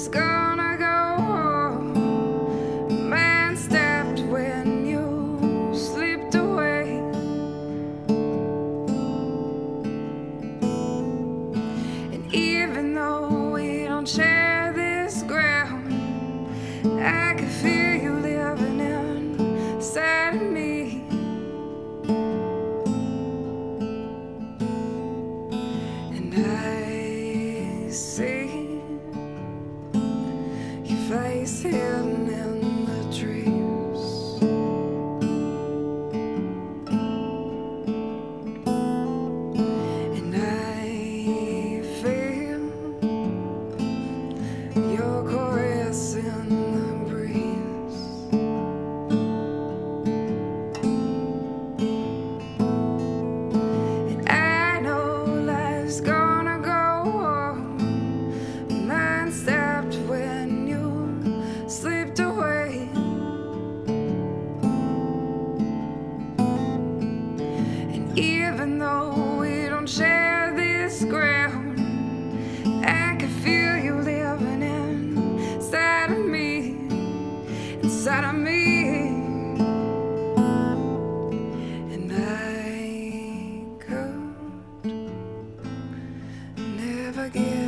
is gonna go home. Man stepped when you slipped away. And even though we don't share this ground, I can feel you living inside of me. And I see your face hidden in the trees, and I feel your caress in the breeze. And I know life's gonna go on. Mine stopped when slipped away, and even though we don't share this ground, I can feel you living inside of me, inside of me. And I could never give